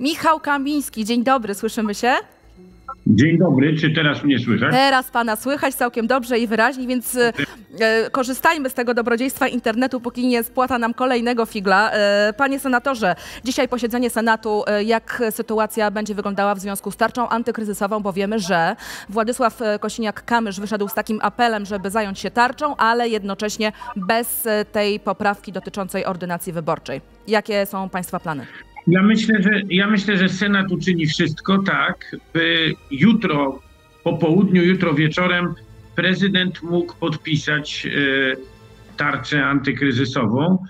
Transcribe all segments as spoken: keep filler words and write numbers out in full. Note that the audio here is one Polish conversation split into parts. Michał Kamiński, dzień dobry, słyszymy się? Dzień dobry, czy teraz mnie słychać? Teraz pana słychać całkiem dobrze i wyraźnie, więc e, korzystajmy z tego dobrodziejstwa internetu, póki nie spłata nam kolejnego figla. E, panie senatorze, dzisiaj posiedzenie Senatu, e, jak sytuacja będzie wyglądała w związku z tarczą antykryzysową, bo wiemy, że Władysław Kosiniak-Kamysz wyszedł z takim apelem, żeby zająć się tarczą, ale jednocześnie bez tej poprawki dotyczącej ordynacji wyborczej. Jakie są państwa plany? Ja myślę, że, ja myślę, że Senat uczyni wszystko tak, by jutro po południu, jutro wieczorem prezydent mógł podpisać y, tarczę antykryzysową.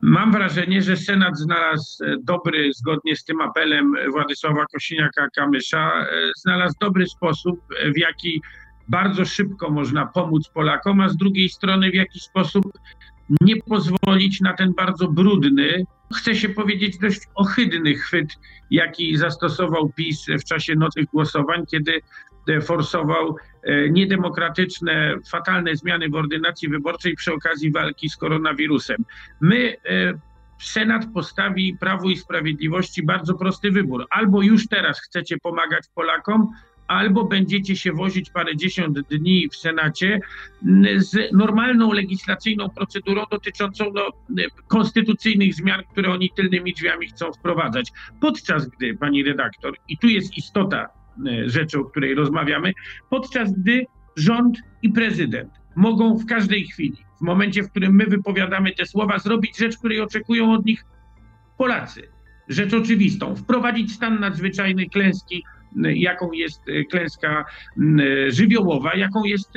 Mam wrażenie, że Senat znalazł dobry, zgodnie z tym apelem Władysława Kosiniaka-Kamysza, y, znalazł dobry sposób, w jaki bardzo szybko można pomóc Polakom, a z drugiej strony w jaki sposób nie pozwolić na ten bardzo brudny, chcę się powiedzieć, dość ohydny chwyt, jaki zastosował PiS w czasie nocnych głosowań, kiedy forsował niedemokratyczne, fatalne zmiany w ordynacji wyborczej przy okazji walki z koronawirusem. My, Senat postawi Prawu i Sprawiedliwości bardzo prosty wybór. Albo już teraz chcecie pomagać Polakom, albo będziecie się wozić parędziesiąt dni w Senacie z normalną legislacyjną procedurą dotyczącą no, konstytucyjnych zmian, które oni tylnymi drzwiami chcą wprowadzać. Podczas gdy, pani redaktor, i tu jest istota rzeczy, o której rozmawiamy, podczas gdy rząd i prezydent mogą w każdej chwili, w momencie, w którym my wypowiadamy te słowa, zrobić rzecz, której oczekują od nich Polacy. Rzecz oczywistą. Wprowadzić stan nadzwyczajny, klęski, jaką jest klęska żywiołowa, jaką jest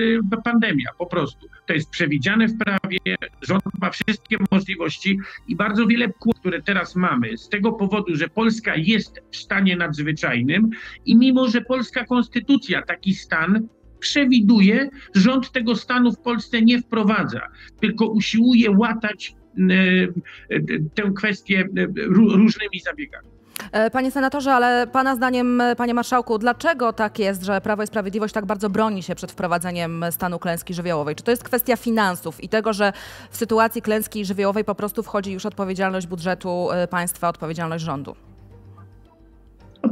pandemia po prostu. To jest przewidziane w prawie, rząd ma wszystkie możliwości i bardzo wiele kłopotów, które teraz mamy z tego powodu, że Polska jest w stanie nadzwyczajnym i mimo, że polska konstytucja taki stan przewiduje, rząd tego stanu w Polsce nie wprowadza, tylko usiłuje łatać tę kwestię różnymi zabiegami. Panie senatorze, ale pana zdaniem, panie marszałku, dlaczego tak jest, że Prawo i Sprawiedliwość tak bardzo broni się przed wprowadzeniem stanu klęski żywiołowej? Czy to jest kwestia finansów i tego, że w sytuacji klęski żywiołowej po prostu wchodzi już odpowiedzialność budżetu państwa, odpowiedzialność rządu?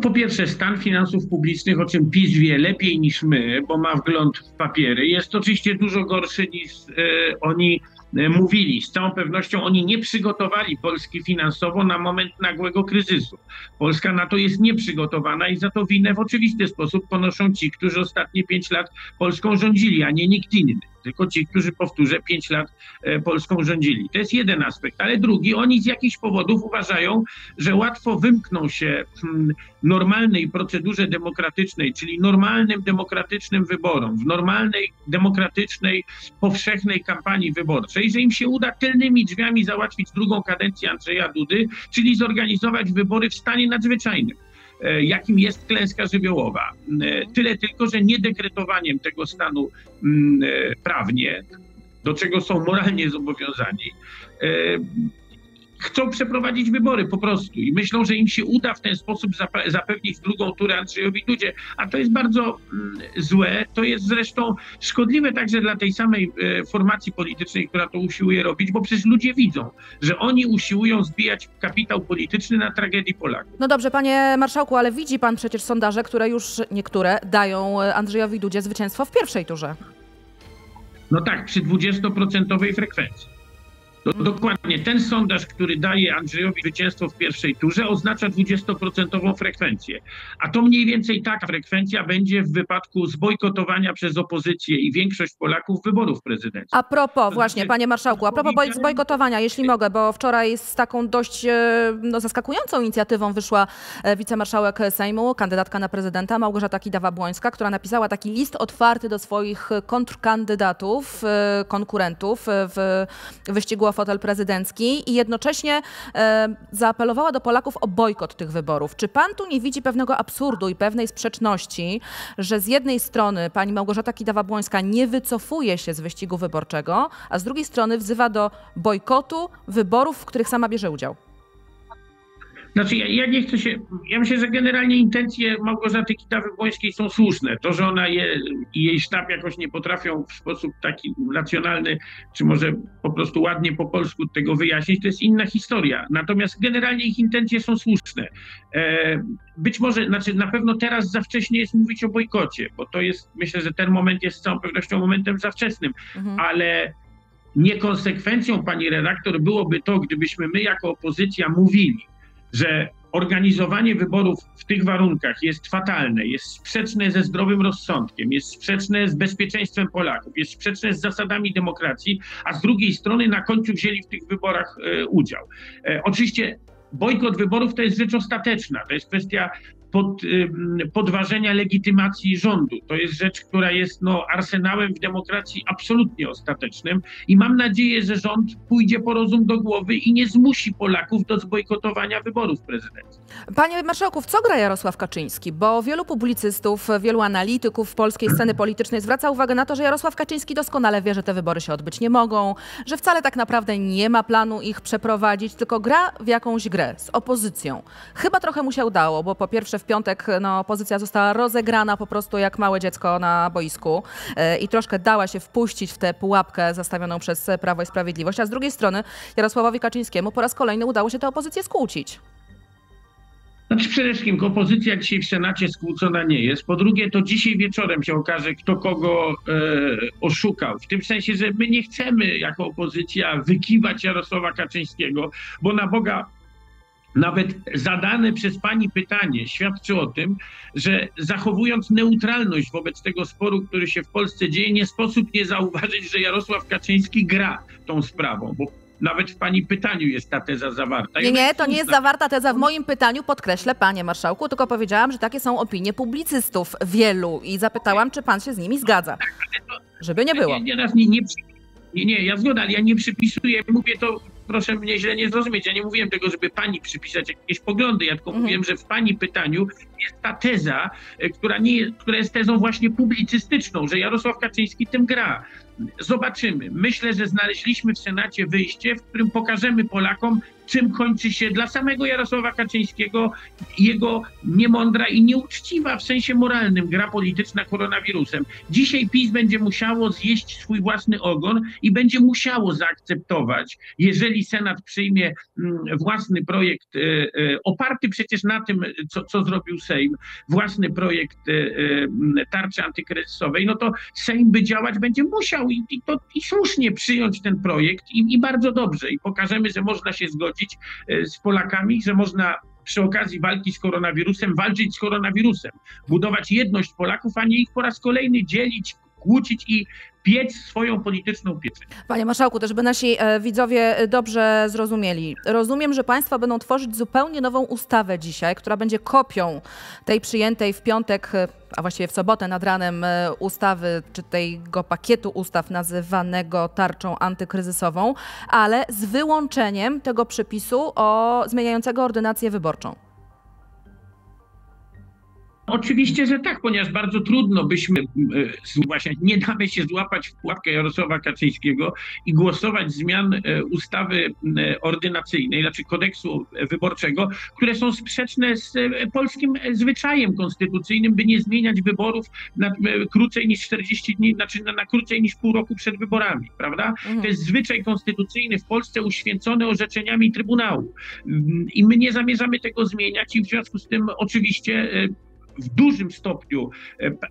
Po pierwsze, stan finansów publicznych, o czym PiS wie lepiej niż my, bo ma wgląd w papiery, jest oczywiście dużo gorszy niż yy, oni mówili. Z całą pewnością oni nie przygotowali Polski finansowo na moment nagłego kryzysu. Polska na to jest nieprzygotowana i za to winę w oczywisty sposób ponoszą ci, którzy ostatnie pięć lat Polską rządzili, a nie nikt inny. Tylko ci, którzy, powtórzę, pięć lat Polską rządzili. To jest jeden aspekt. Ale drugi, oni z jakichś powodów uważają, że łatwo wymkną się normalnej procedurze demokratycznej, czyli normalnym demokratycznym wyborom, w normalnej demokratycznej, powszechnej kampanii wyborczej, że im się uda tylnymi drzwiami załatwić drugą kadencję Andrzeja Dudy, czyli zorganizować wybory w stanie nadzwyczajnym, jakim jest klęska żywiołowa. Tyle tylko, że nie dekretowaniem tego stanu prawnie, do czego są moralnie zobowiązani, chcą przeprowadzić wybory po prostu i myślą, że im się uda w ten sposób zapewnić drugą turę Andrzejowi Dudzie, a to jest bardzo złe, to jest zresztą szkodliwe także dla tej samej formacji politycznej, która to usiłuje robić, bo przecież ludzie widzą, że oni usiłują zbijać kapitał polityczny na tragedii Polaków. No dobrze, panie marszałku, ale widzi pan przecież sondaże, które już niektóre dają Andrzejowi Dudzie zwycięstwo w pierwszej turze. No tak, przy dwudziestoprocentowej frekwencji. To dokładnie ten sondaż, który daje Andrzejowi zwycięstwo w pierwszej turze, oznacza dwudziestoprocentową frekwencję. A to mniej więcej taka frekwencja będzie w wypadku zbojkotowania przez opozycję i większość Polaków wyborów prezydenckich. A propos, to właśnie, znaczy, panie marszałku, a propos zbojkotowania, jeśli mogę, bo wczoraj z taką dość no, zaskakującą inicjatywą wyszła wicemarszałek Sejmu, kandydatka na prezydenta Małgorzata Kidawa-Błońska, która napisała taki list otwarty do swoich kontrkandydatów, konkurentów w wyścigu o fotel prezydencki i jednocześnie e, zaapelowała do Polaków o bojkot tych wyborów. Czy pan tu nie widzi pewnego absurdu i pewnej sprzeczności, że z jednej strony pani Małgorzata Kidawa-Błońska nie wycofuje się z wyścigu wyborczego, a z drugiej strony wzywa do bojkotu wyborów, w których sama bierze udział? Znaczy ja, ja nie chcę się, ja myślę, że generalnie intencje Małgorzaty Kidawy-Błońskiej są słuszne. To, że ona je, i jej sztab jakoś nie potrafią w sposób taki racjonalny, czy może po prostu ładnie po polsku tego wyjaśnić, to jest inna historia. Natomiast generalnie ich intencje są słuszne. E, być może, znaczy na pewno teraz za wcześnie jest mówić o bojkocie, bo to jest, myślę, że ten moment jest z całą pewnością momentem za wczesnym, mhm. ale... Niekonsekwencją, pani redaktor, byłoby to, gdybyśmy my jako opozycja mówili, że organizowanie wyborów w tych warunkach jest fatalne, jest sprzeczne ze zdrowym rozsądkiem, jest sprzeczne z bezpieczeństwem Polaków, jest sprzeczne z zasadami demokracji, a z drugiej strony na końcu wzięli w tych wyborach e, udział. E, oczywiście bojkot wyborów to jest rzecz ostateczna, to jest kwestia Pod, podważenia legitymacji rządu. To jest rzecz, która jest no, arsenałem w demokracji absolutnie ostatecznym i mam nadzieję, że rząd pójdzie po rozum do głowy i nie zmusi Polaków do zbojkotowania wyborów prezydenckich. Panie marszałku, w co gra Jarosław Kaczyński? Bo wielu publicystów, wielu analityków polskiej sceny politycznej zwraca uwagę na to, że Jarosław Kaczyński doskonale wie, że te wybory się odbyć nie mogą, że wcale tak naprawdę nie ma planu ich przeprowadzić, tylko gra w jakąś grę z opozycją. Chyba trochę mu się udało, bo po pierwsze w piątek no, opozycja została rozegrana po prostu jak małe dziecko na boisku yy, i troszkę dała się wpuścić w tę pułapkę zastawioną przez Prawo i Sprawiedliwość, a z drugiej strony Jarosławowi Kaczyńskiemu po raz kolejny udało się tę opozycję skłócić. Znaczy przede wszystkim opozycja dzisiaj w Senacie skłócona nie jest. Po drugie, to dzisiaj wieczorem się okaże, kto kogo e, oszukał. W tym sensie, że my nie chcemy jako opozycja wykiwać Jarosława Kaczyńskiego, bo na Boga... Nawet zadane przez pani pytanie świadczy o tym, że zachowując neutralność wobec tego sporu, który się w Polsce dzieje, nie sposób nie zauważyć, że Jarosław Kaczyński gra tą sprawą, bo nawet w pani pytaniu jest ta teza zawarta. Nie, nie, to nie jest zawarta teza w moim pytaniu, podkreślę, panie marszałku, tylko powiedziałam, że takie są opinie publicystów wielu i zapytałam, czy pan się z nimi zgadza, żeby nie było. Nie, nie, nie, nie, ja zgodę, ale ja nie przypisuję, mówię to... Proszę mnie źle nie zrozumieć, ja nie mówiłem tego, żeby pani przypisać jakieś poglądy, ja tylko mhm. mówiłem, że w pani pytaniu jest ta teza, która, nie, która jest tezą właśnie publicystyczną, że Jarosław Kaczyński tym gra. Zobaczymy. Myślę, że znaleźliśmy w Senacie wyjście, w którym pokażemy Polakom, czym kończy się dla samego Jarosława Kaczyńskiego jego niemądra i nieuczciwa w sensie moralnym gra polityczna koronawirusem. Dzisiaj PiS będzie musiało zjeść swój własny ogon i będzie musiało zaakceptować, jeżeli Senat przyjmie własny projekt oparty przecież na tym, co, co zrobił Sejm, własny projekt tarczy antykryzysowej, no to Sejm by działać będzie musiał. I, i, to, i słusznie przyjąć ten projekt i, i bardzo dobrze. I pokażemy, że można się zgodzić z Polakami, że można przy okazji walki z koronawirusem walczyć z koronawirusem, budować jedność Polaków, a nie ich po raz kolejny dzielić, kłócić i piec swoją polityczną pieczę. Panie marszałku, też by nasi e, widzowie dobrze zrozumieli. Rozumiem, że państwa będą tworzyć zupełnie nową ustawę dzisiaj, która będzie kopią tej przyjętej w piątek, a właściwie w sobotę nad ranem e, ustawy, czy tego pakietu ustaw nazywanego tarczą antykryzysową, ale z wyłączeniem tego przepisu o zmieniającego ordynację wyborczą. Oczywiście, że tak, ponieważ bardzo trudno byśmy, właśnie nie damy się złapać w pułapkę Jarosława Kaczyńskiego i głosować zmian ustawy ordynacyjnej, znaczy kodeksu wyborczego, które są sprzeczne z polskim zwyczajem konstytucyjnym, by nie zmieniać wyborów na krócej niż czterdzieści dni, znaczy na, na krócej niż pół roku przed wyborami, prawda? Mhm. To jest zwyczaj konstytucyjny w Polsce uświęcony orzeczeniami Trybunału i my nie zamierzamy tego zmieniać i w związku z tym oczywiście w dużym stopniu,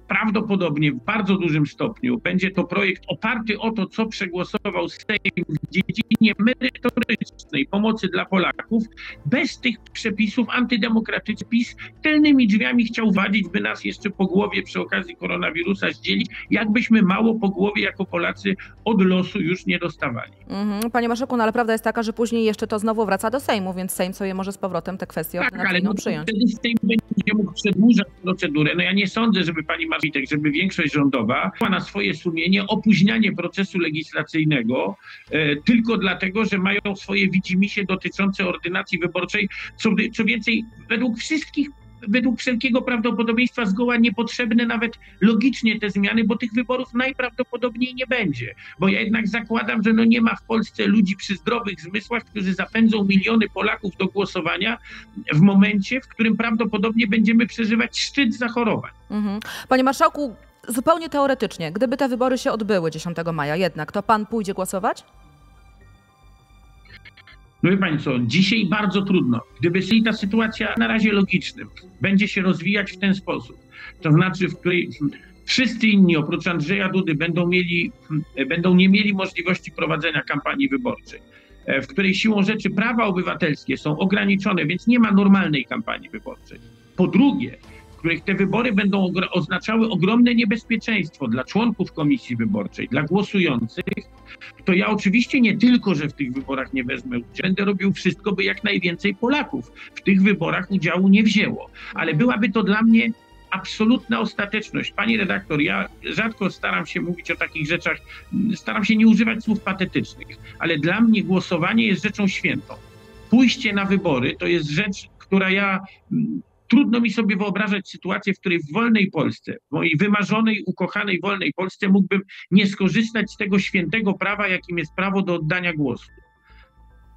prawdopodobnie w bardzo dużym stopniu będzie to projekt oparty o to, co przegłosował Sejm w dziedzinie merytorycznej pomocy dla Polaków. Bez tych przepisów antydemokratycznych PiS tylnymi drzwiami chciał wadzić, by nas jeszcze po głowie przy okazji koronawirusa zdzielić, jakbyśmy mało po głowie jako Polacy od losu już nie dostawali. Mhm. Panie marszałku, no ale prawda jest taka, że później jeszcze to znowu wraca do Sejmu, więc Sejm sobie może z powrotem te kwestie tak, ale no, przyjąć. Wtedy Sejm będzie mógł przedłużać procedurę. No ja nie sądzę, żeby pani Marwitek, żeby większość rządowa miała na swoje sumienie opóźnianie procesu legislacyjnego e, tylko dlatego, że mają swoje widzimisię dotyczące ordynacji wyborczej. Co, co więcej, według wszystkich według wszelkiego prawdopodobieństwa zgoła niepotrzebne nawet logicznie te zmiany, bo tych wyborów najprawdopodobniej nie będzie. Bo ja jednak zakładam, że no nie ma w Polsce ludzi przy zdrowych zmysłach, którzy zapędzą miliony Polaków do głosowania w momencie, w którym prawdopodobnie będziemy przeżywać szczyt zachorowań. Mhm. Panie marszałku, zupełnie teoretycznie, gdyby te wybory się odbyły dziesiątego maja jednak, to pan pójdzie głosować? No wie pani co, dzisiaj bardzo trudno. Gdyby ta sytuacja na razie logiczna będzie się rozwijać w ten sposób, to znaczy, w której wszyscy inni oprócz Andrzeja Dudy będą, mieli, będą nie mieli możliwości prowadzenia kampanii wyborczej, w której siłą rzeczy prawa obywatelskie są ograniczone, więc nie ma normalnej kampanii wyborczej. Po drugie, w których te wybory będą oznaczały ogromne niebezpieczeństwo dla członków komisji wyborczej, dla głosujących, to ja oczywiście nie tylko, że w tych wyborach nie wezmę udziału, będę robił wszystko, by jak najwięcej Polaków w tych wyborach udziału nie wzięło. Ale byłaby to dla mnie absolutna ostateczność. Pani redaktor, ja rzadko staram się mówić o takich rzeczach, staram się nie używać słów patetycznych, ale dla mnie głosowanie jest rzeczą świętą. Pójście na wybory to jest rzecz, która ja... Trudno mi sobie wyobrażać sytuację, w której w wolnej Polsce, w mojej wymarzonej, ukochanej, wolnej Polsce mógłbym nie skorzystać z tego świętego prawa, jakim jest prawo do oddania głosu.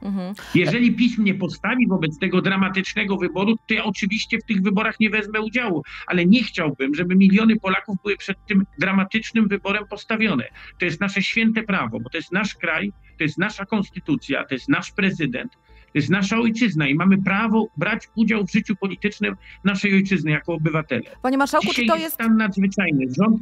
Mhm. Jeżeli PiS mnie postawi wobec tego dramatycznego wyboru, to ja oczywiście w tych wyborach nie wezmę udziału, ale nie chciałbym, żeby miliony Polaków były przed tym dramatycznym wyborem postawione. To jest nasze święte prawo, bo to jest nasz kraj, to jest nasza konstytucja, to jest nasz prezydent, to jest nasza ojczyzna i mamy prawo brać udział w życiu politycznym naszej ojczyzny jako obywatele. Panie marszałku, dzisiaj czy to jest stan nadzwyczajny? Rząd,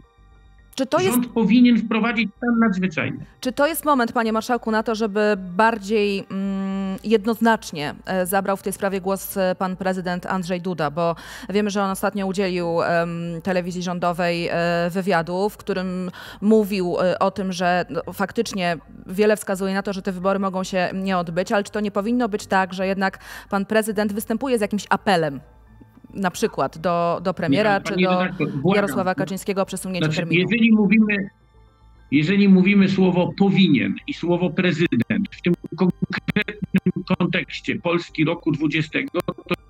czy to rząd jest... powinien wprowadzić stan nadzwyczajny. Czy to jest moment, panie marszałku, na to, żeby bardziej mm, jednoznacznie zabrał w tej sprawie głos pan prezydent Andrzej Duda? Bo wiemy, że on ostatnio udzielił em, telewizji rządowej e, wywiadu, w którym mówił e, o tym, że no, faktycznie wiele wskazuje na to, że te wybory mogą się nie odbyć, ale czy to nie powinno być tak, że jednak pan prezydent występuje z jakimś apelem, na przykład do, do premiera nie, czy do redaktor, Jarosława Kaczyńskiego o przesunięciu znaczy, terminu? Jeżeli mówimy, jeżeli mówimy słowo powinien i słowo prezydent w tym konkretnym kontekście Polski roku dwudziestego,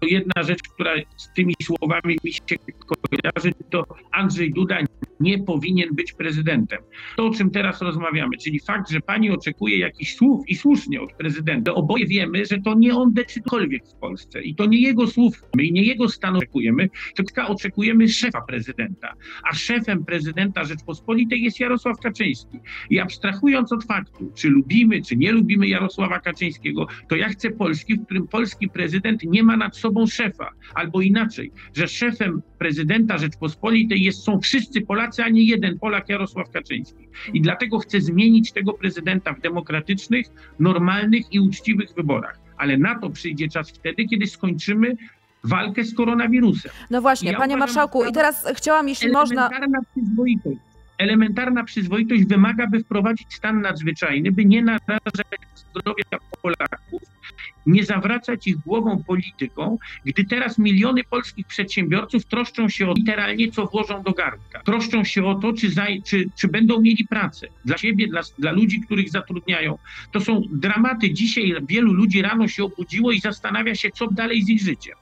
to jedna rzecz, która z tymi słowami mi się kojarzy, to Andrzej Duda nie powinien być prezydentem. To, o czym teraz rozmawiamy, czyli fakt, że pani oczekuje jakichś słów i słusznie od prezydenta. Oboje wiemy, że to nie on decydował w Polsce i to nie jego słów i nie jego stanu oczekujemy, tylko oczekujemy szefa prezydenta. A szefem prezydenta Rzeczpospolitej jest Jarosław Kaczyński. I abstrahując od faktu, czy lubimy, czy nie lubimy Jarosława Kaczyńskiego, to ja chcę Polski, w którym polski prezydent nie ma nad sobą szefa. Albo inaczej, że szefem prezydenta Rzeczpospolitej jest, są wszyscy Polacy, a nie jeden Polak, Jarosław Kaczyński. I dlatego chcę zmienić tego prezydenta w demokratycznych, normalnych i uczciwych wyborach. Ale na to przyjdzie czas wtedy, kiedy skończymy walkę z koronawirusem. No właśnie, ja panie uważam, marszałku, i teraz chciałam, jeśli można... Przyzwoitość. Elementarna przyzwoitość wymaga, by wprowadzić stan nadzwyczajny, by nie narażać zdrowia Polaków, nie zawracać ich głową polityką, gdy teraz miliony polskich przedsiębiorców troszczą się o literalnie, co włożą do garnka. Troszczą się o to, czy, za, czy, czy będą mieli pracę dla siebie, dla, dla ludzi, których zatrudniają. To są dramaty. Dzisiaj wielu ludzi rano się obudziło i zastanawia się, co dalej z ich życiem.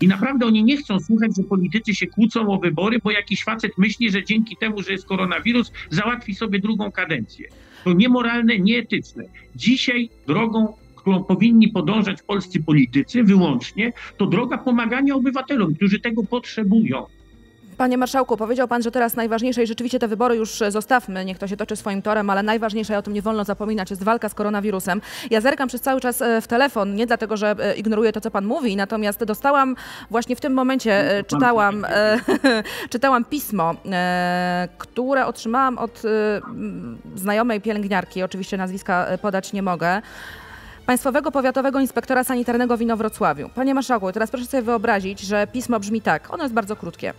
I naprawdę oni nie chcą słuchać, że politycy się kłócą o wybory, bo jakiś facet myśli, że dzięki temu, że jest koronawirus, załatwi sobie drugą kadencję. To niemoralne, nieetyczne. Dzisiaj drogą, którą powinni podążać polscy politycy wyłącznie, to droga pomagania obywatelom, którzy tego potrzebują. Panie marszałku, powiedział pan, że teraz najważniejsze, i rzeczywiście te wybory już zostawmy, niech to się toczy swoim torem, ale najważniejsze, i o tym nie wolno zapominać, jest walka z koronawirusem. Ja zerkam przez cały czas w telefon, nie dlatego, że ignoruję to, co pan mówi, natomiast dostałam właśnie w tym momencie, czytałam, czytałam pismo, które otrzymałam od znajomej pielęgniarki, oczywiście nazwiska podać nie mogę, Państwowego Powiatowego Inspektora Sanitarnego w Inowrocławiu. Panie marszałku, teraz proszę sobie wyobrazić, że pismo brzmi tak. Ono jest bardzo krótkie.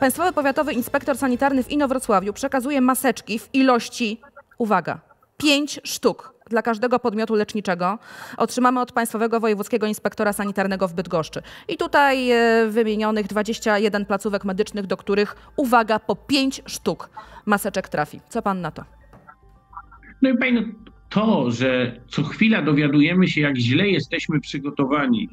Państwowy Powiatowy Inspektor Sanitarny w Inowrocławiu przekazuje maseczki w ilości, uwaga, pięć sztuk dla każdego podmiotu leczniczego. Otrzymamy od Państwowego Wojewódzkiego Inspektora Sanitarnego w Bydgoszczy. I tutaj wymienionych dwadzieścia jeden placówek medycznych, do których, uwaga, po pięć sztuk maseczek trafi. Co pan na to? No i pani... To, że co chwila dowiadujemy się, jak źle jesteśmy przygotowani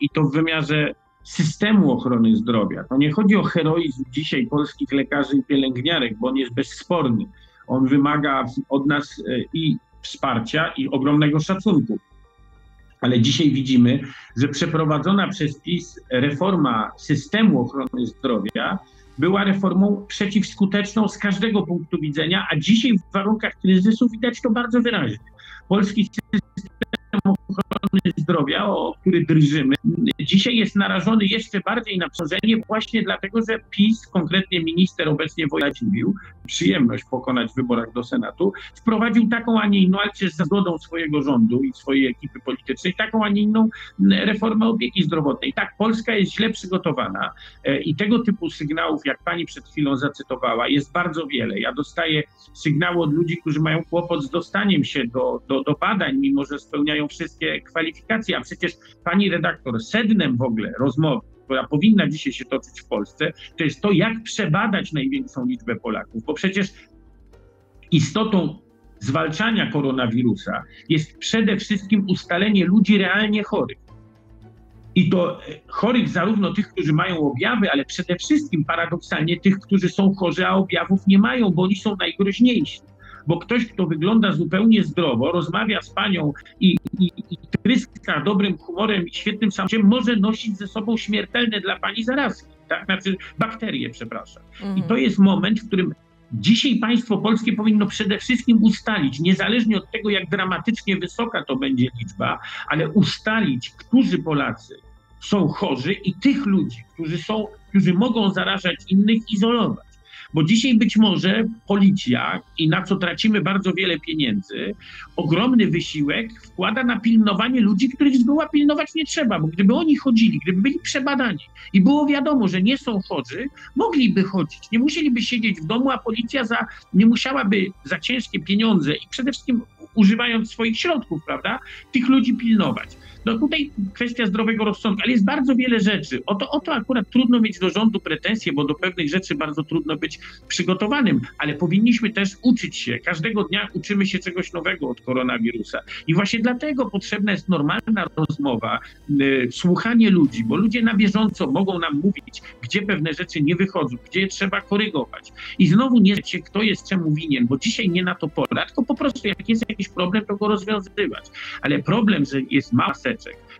i to w wymiarze systemu ochrony zdrowia. To nie chodzi o heroizm dzisiaj polskich lekarzy i pielęgniarek, bo on jest bezsporny. On wymaga od nas i wsparcia, i ogromnego szacunku. Ale dzisiaj widzimy, że przeprowadzona przez PiS reforma systemu ochrony zdrowia była reformą przeciwskuteczną z każdego punktu widzenia, a dzisiaj w warunkach kryzysu widać to bardzo wyraźnie. Polski system ochrony zdrowia, o który drżymy, dzisiaj jest narażony jeszcze bardziej na przerażenie właśnie dlatego, że PiS, konkretnie minister obecnie Wojciech Ziwił, przyjemność pokonać w wyborach do Senatu, wprowadził taką, a nie inną, ale też za zgodą swojego rządu i swojej ekipy politycznej, taką, a nie inną reformę opieki zdrowotnej. Tak, Polska jest źle przygotowana i tego typu sygnałów, jak pani przed chwilą zacytowała, jest bardzo wiele. Ja dostaję sygnały od ludzi, którzy mają kłopot z dostaniem się do, do, do badań, mimo że spełniają wszystkie kwalifikacje, a przecież pani redaktor, sednem w ogóle rozmowy, która powinna dzisiaj się toczyć w Polsce, to jest to, jak przebadać największą liczbę Polaków, bo przecież istotą zwalczania koronawirusa jest przede wszystkim ustalenie ludzi realnie chorych. I to chorych zarówno tych, którzy mają objawy, ale przede wszystkim paradoksalnie tych, którzy są chorzy, a objawów nie mają, bo oni są najgroźniejsi. Bo ktoś, kto wygląda zupełnie zdrowo, rozmawia z panią i, i, i tryska dobrym humorem i świetnym samopoczuciem, może nosić ze sobą śmiertelne dla pani zarazki, tak? Znaczy bakterie, przepraszam. Mm. I to jest moment, w którym dzisiaj państwo polskie powinno przede wszystkim ustalić, niezależnie od tego, jak dramatycznie wysoka to będzie liczba, ale ustalić, którzy Polacy są chorzy i tych ludzi, którzy są, którzy mogą zarażać innych, izolować. Bo dzisiaj być może policja, i na co tracimy bardzo wiele pieniędzy, ogromny wysiłek wkłada na pilnowanie ludzi, których zgoła pilnować nie trzeba, bo gdyby oni chodzili, gdyby byli przebadani i było wiadomo, że nie są chorzy, mogliby chodzić, nie musieliby siedzieć w domu, a policja za, nie musiałaby za ciężkie pieniądze i przede wszystkim używając swoich środków, prawda, tych ludzi pilnować. No tutaj kwestia zdrowego rozsądku, ale jest bardzo wiele rzeczy. O to, o to akurat trudno mieć do rządu pretensje, bo do pewnych rzeczy bardzo trudno być przygotowanym, ale powinniśmy też uczyć się. Każdego dnia uczymy się czegoś nowego od koronawirusa. I właśnie dlatego potrzebna jest normalna rozmowa, yy, słuchanie ludzi, bo ludzie na bieżąco mogą nam mówić, gdzie pewne rzeczy nie wychodzą, gdzie je trzeba korygować. I znowu nie wiecie, kto jest czemu winien, bo dzisiaj nie na to pora, tylko po prostu jak jest jakiś problem, to go rozwiązywać. Ale problem, że jest mała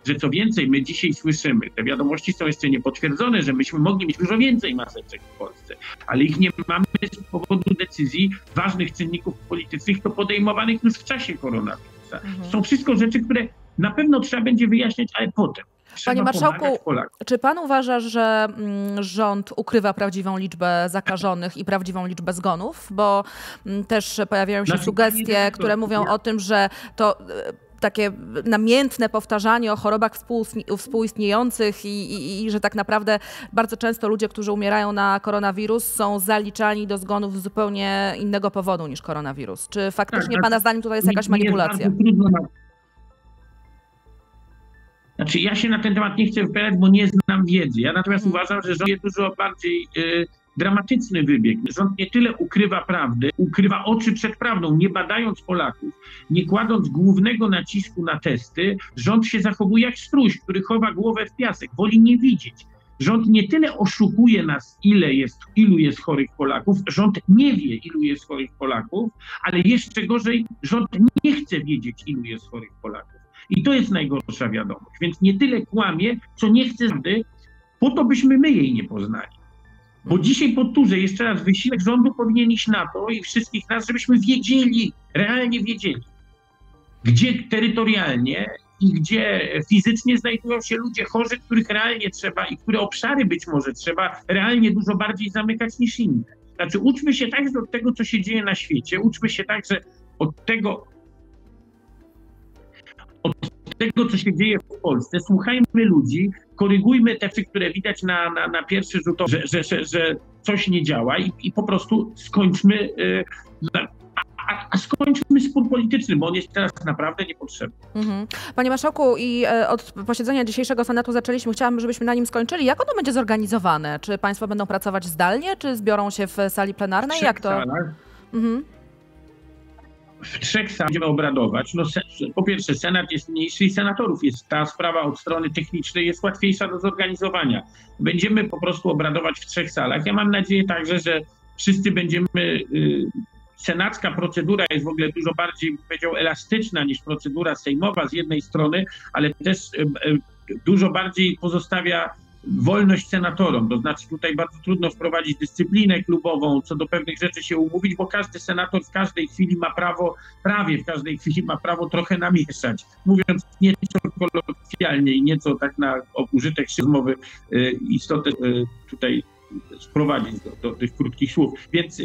że co więcej my dzisiaj słyszymy, te wiadomości są jeszcze niepotwierdzone, że myśmy mogli mieć dużo więcej maseczek w Polsce, ale ich nie mamy z powodu decyzji ważnych czynników politycznych, to podejmowanych już w czasie koronawirusa. Mhm. Są wszystko rzeczy, które na pewno trzeba będzie wyjaśniać, ale potem. Trzeba Panie Marszałku, czy pan uważa, że rząd ukrywa prawdziwą liczbę zakażonych i prawdziwą liczbę zgonów? Bo też pojawiają się znaczy, sugestie, które mówią o tym, że to takie namiętne powtarzanie o chorobach współistniejących i, i, i że tak naprawdę bardzo często ludzie, którzy umierają na koronawirus, są zaliczani do zgonów z zupełnie innego powodu niż koronawirus. Czy faktycznie tak, pana zdaniem tutaj jest jakaś manipulacja? Jest Znaczy, ja się na ten temat nie chcę wypowiadać, bo nie znam wiedzy. Ja natomiast hmm. uważam, że rząd jest dużo bardziej yy, dramatyczny wybieg. Rząd nie tyle ukrywa prawdę, ukrywa oczy przed prawdą, nie badając Polaków, nie kładąc głównego nacisku na testy, rząd się zachowuje jak struś, który chowa głowę w piasek, woli nie widzieć. Rząd nie tyle oszukuje nas, ile jest, ilu jest chorych Polaków, rząd nie wie, ilu jest chorych Polaków, ale jeszcze gorzej, rząd nie chce wiedzieć, ilu jest chorych Polaków. I to jest najgorsza wiadomość. Więc nie tyle kłamie, co nie chce prawdy, po to byśmy my jej nie poznali. Bo dzisiaj powtórzę jeszcze raz, wysiłek rządu powinien iść na to i wszystkich nas, żebyśmy wiedzieli, realnie wiedzieli, gdzie terytorialnie i gdzie fizycznie znajdują się ludzie chorzy, których realnie trzeba i które obszary być może trzeba realnie dużo bardziej zamykać niż inne. Znaczy uczmy się także od tego, co się dzieje na świecie, uczmy się także od tego, od tego, co się dzieje w Polsce, słuchajmy ludzi, korygujmy te rzeczy, które widać na, na, na pierwszy rzut oka, że, że, że, że coś nie działa i, i po prostu skończmy, yy, a, a skończmy spór polityczny, bo on jest teraz naprawdę niepotrzebny. Mhm. Panie Marszałku, i od posiedzenia dzisiejszego Senatu zaczęliśmy, chciałabym, żebyśmy na nim skończyli. Jak ono będzie zorganizowane? Czy państwo będą pracować zdalnie, czy zbiorą się w sali plenarnej? Jak to? Mhm. w trzech Senatach będziemy obradować. No, po pierwsze, Senat jest mniejszy i senatorów jest. Ta sprawa od strony technicznej jest łatwiejsza do zorganizowania. Będziemy po prostu obradować w trzech salach. Ja mam nadzieję także, że wszyscy będziemy... Yy, senacka procedura jest w ogóle dużo bardziej, powiedział, elastyczna niż procedura sejmowa z jednej strony, ale też dużo bardziej pozostawia wolność senatorom. To znaczy tutaj bardzo trudno wprowadzić dyscyplinę klubową, co do pewnych rzeczy się umówić, bo każdy senator w każdej chwili ma prawo, prawie w każdej chwili ma prawo trochę namieszać. Mówiąc nieco kolokwialnie i nieco tak na użytek rozmowy istotę tutaj sprowadzić do, do tych krótkich słów. Więc...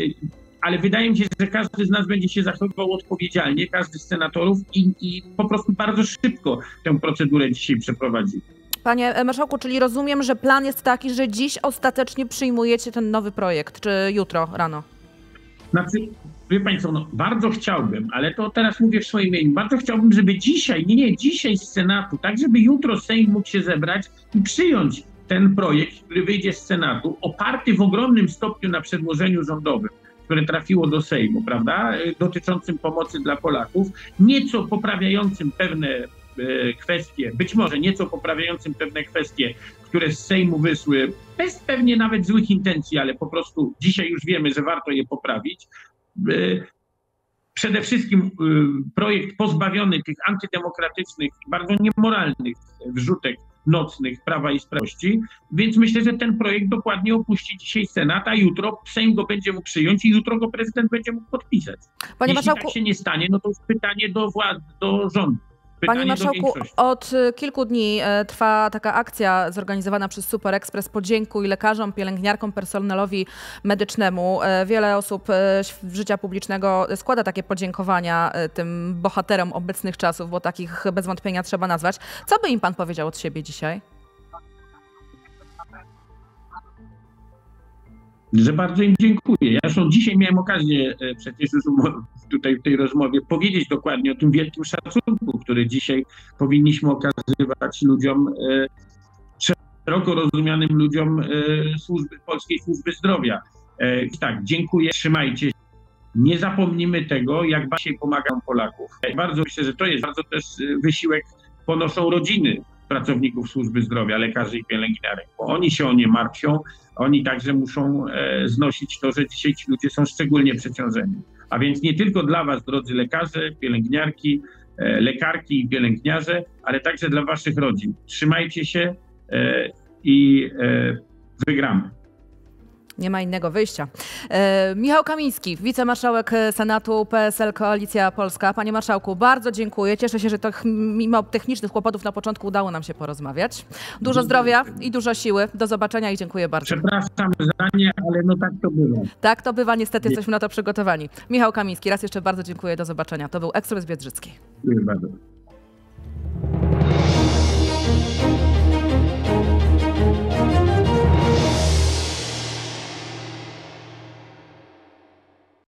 Ale wydaje mi się, że każdy z nas będzie się zachowywał odpowiedzialnie, każdy z senatorów i, i po prostu bardzo szybko tę procedurę dzisiaj przeprowadzi. Panie marszałku, czyli rozumiem, że plan jest taki, że dziś ostatecznie przyjmujecie ten nowy projekt, czy jutro rano? Znaczy, wie państwo, no, bardzo chciałbym, ale to teraz mówię w swoim imieniu, bardzo chciałbym, żeby dzisiaj, nie, nie, dzisiaj z Senatu, tak żeby jutro Sejm mógł się zebrać i przyjąć ten projekt, który wyjdzie z Senatu, oparty w ogromnym stopniu na przedłożeniu rządowym, które trafiło do Sejmu, prawda, dotyczącym pomocy dla Polaków, nieco poprawiającym pewne e, kwestie, być może nieco poprawiającym pewne kwestie, które z Sejmu wyszły, bez pewnie nawet złych intencji, ale po prostu dzisiaj już wiemy, że warto je poprawić. E, przede wszystkim e, projekt pozbawiony tych antydemokratycznych, bardzo niemoralnych wrzutek nocnych Prawa i Sprawiedliwości, więc myślę, że ten projekt dokładnie opuści dzisiaj Senat, a jutro Sejm go będzie mógł przyjąć i jutro go prezydent będzie mógł podpisać. Panie Jeśli marszałku... tak się nie stanie, no to już pytanie do władz, do rządu. Pytanie Panie marszałku, od kilku dni trwa taka akcja zorganizowana przez Super Express Podziękuj lekarzom, pielęgniarkom, personelowi medycznemu. Wiele osób z życia publicznego składa takie podziękowania tym bohaterom obecnych czasów, bo takich bez wątpienia trzeba nazwać. Co by im pan powiedział od siebie dzisiaj? Że bardzo im dziękuję. Ja zresztą dzisiaj miałem okazję przecież już tutaj w tej rozmowie powiedzieć dokładnie o tym wielkim szacunku, który dzisiaj powinniśmy okazywać ludziom, szeroko rozumianym ludziom służby, polskiej służby zdrowia. Tak, dziękuję, trzymajcie się. Nie zapomnimy tego, jak bardziej pomagają Polaków. Bardzo myślę, że to jest bardzo też wysiłek ponoszą rodziny pracowników służby zdrowia, lekarzy i pielęgniarek, bo oni się o nie martwią, oni także muszą e, znosić to, że dzisiaj ci ludzie są szczególnie przeciążeni. A więc nie tylko dla was, drodzy lekarze, pielęgniarki, e, lekarki i pielęgniarze, ale także dla waszych rodzin. Trzymajcie się e, i e, wygramy. Nie ma innego wyjścia. E, Michał Kamiński, wicemarszałek Senatu P S L Koalicja Polska. Panie marszałku, bardzo dziękuję. Cieszę się, że to mimo technicznych kłopotów na początku udało nam się porozmawiać. Dużo zdrowia i dużo siły. Do zobaczenia i dziękuję bardzo. Przepraszam za nie, ale no tak to bywa. Tak to bywa, niestety jesteśmy na to przygotowani. Michał Kamiński, raz jeszcze bardzo dziękuję. Do zobaczenia. To był Ekspres Biedrzycki. Dziękuję bardzo.